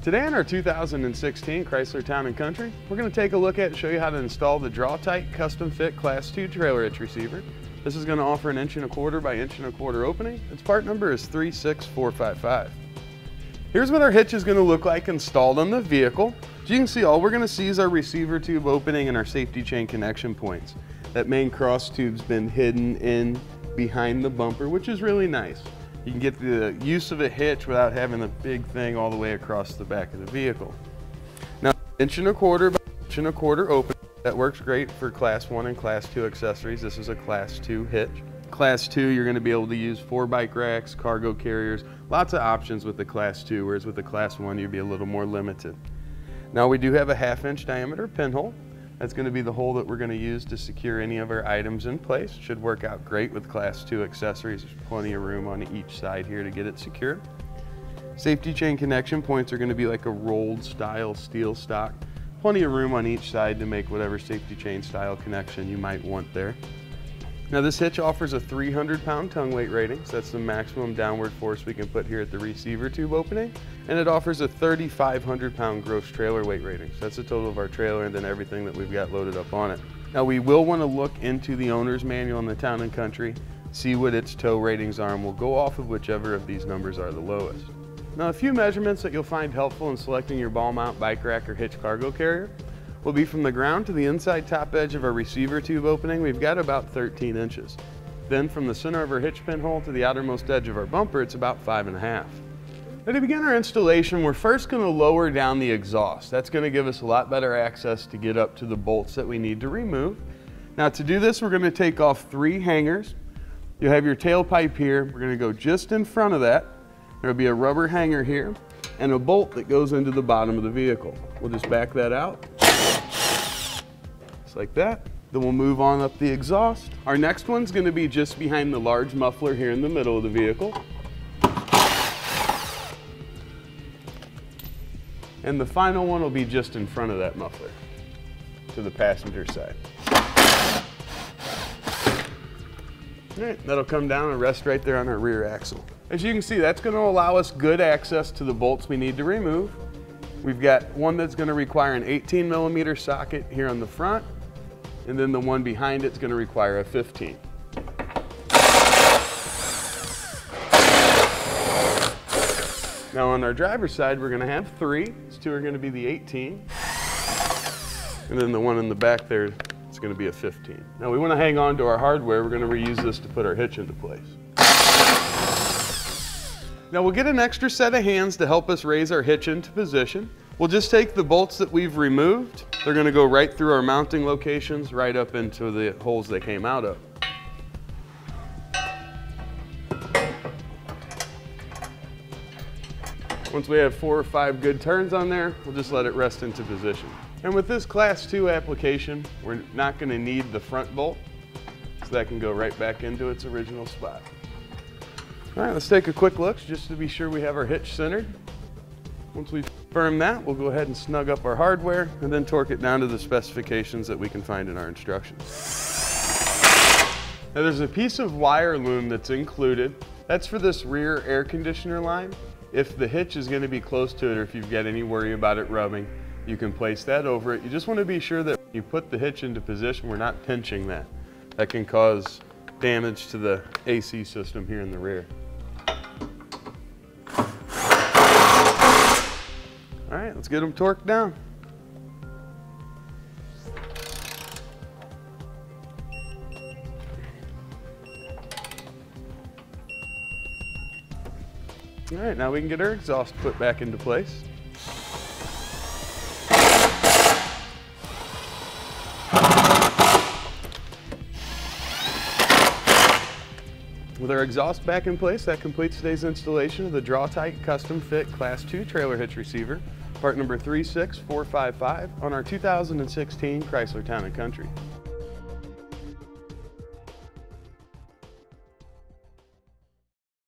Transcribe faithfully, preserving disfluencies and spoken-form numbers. Today in our two thousand sixteen Chrysler Town and Country, we're going to take a look at and show you how to install the Draw-Tite Custom Fit Class two Trailer Hitch Receiver. This is going to offer an inch and a quarter by inch and a quarter opening. Its part number is three six four five five. Here's what our hitch is going to look like installed on the vehicle. As you can see, all we're going to see is our receiver tube opening and our safety chain connection points. That main cross tube's been hidden in behind the bumper, which is really nice. You can get the use of a hitch without having the big thing all the way across the back of the vehicle. Now, inch and a quarter by inch and a quarter open. That works great for class one and class two accessories. This is a class two hitch. Class two, you're going to be able to use four bike racks, cargo carriers, lots of options with the class two, whereas with the class one, you'd be a little more limited. Now, we do have a half inch diameter pinhole. That's going to be the hole that we're going to use to secure any of our items in place. Should work out great with class two accessories. There's plenty of room on each side here to get it secured. Safety chain connection points are going to be like a rolled style steel stock. Plenty of room on each side to make whatever safety chain style connection you might want there. Now, this hitch offers a three hundred pound tongue weight rating, so that's the maximum downward force we can put here at the receiver tube opening, and it offers a thirty-five hundred pound gross trailer weight rating, so that's the total of our trailer and then everything that we've got loaded up on it. Now, we will want to look into the owner's manual in the Town and Country, see what its tow ratings are, and we'll go off of whichever of these numbers are the lowest. Now, a few measurements that you'll find helpful in selecting your ball mount, bike rack, or hitch cargo carrier will be from the ground to the inside top edge of our receiver tube opening. We've got about thirteen inches. Then from the center of our hitch pinhole to the outermost edge of our bumper, it's about five and a half. Now, to begin our installation, we're first going to lower down the exhaust. That's going to give us a lot better access to get up to the bolts that we need to remove. Now, to do this, we're going to take off three hangers. You'll have your tailpipe here. We're going to go just in front of that. There'll be a rubber hanger here and a bolt that goes into the bottom of the vehicle. We'll just back that out. Just like that. Then we'll move on up the exhaust. Our next one's going to be just behind the large muffler here in the middle of the vehicle. And the final one will be just in front of that muffler to the passenger side. All right, that'll come down and rest right there on our rear axle. As you can see, that's going to allow us good access to the bolts we need to remove. We've got one that's going to require an eighteen millimeter socket here on the front, and then the one behind it's going to require a fifteen. Now, on our driver's side, we're going to have three. These two are going to be the eighteen, and then the one in the back there is going to be a fifteen. Now, we want to hang on to our hardware. We're going to reuse this to put our hitch into place. Now, we'll get an extra set of hands to help us raise our hitch into position. We'll just take the bolts that we've removed. They're going to go right through our mounting locations, right up into the holes they came out of. Once we have four or five good turns on there, we'll just let it rest into position. And with this class two application, we're not going to need the front bolt, so that can go right back into its original spot. All right, let's take a quick look just to be sure we have our hitch centered. Once we firm that, we'll go ahead and snug up our hardware and then torque it down to the specifications that we can find in our instructions. Now, there's a piece of wire loom that's included. That's for this rear air conditioner line. If the hitch is going to be close to it or if you've got any worry about it rubbing, you can place that over it. You just want to be sure that when you put the hitch into position, we're not pinching that. That can cause damage to the A C system here in the rear. All right, let's get them torqued down. All right, now we can get our exhaust put back into place. With our exhaust back in place, that completes today's installation of the Draw-Tite Custom Fit class two Trailer Hitch Receiver, part number three six four five five, on our two thousand sixteen Chrysler Town and Country.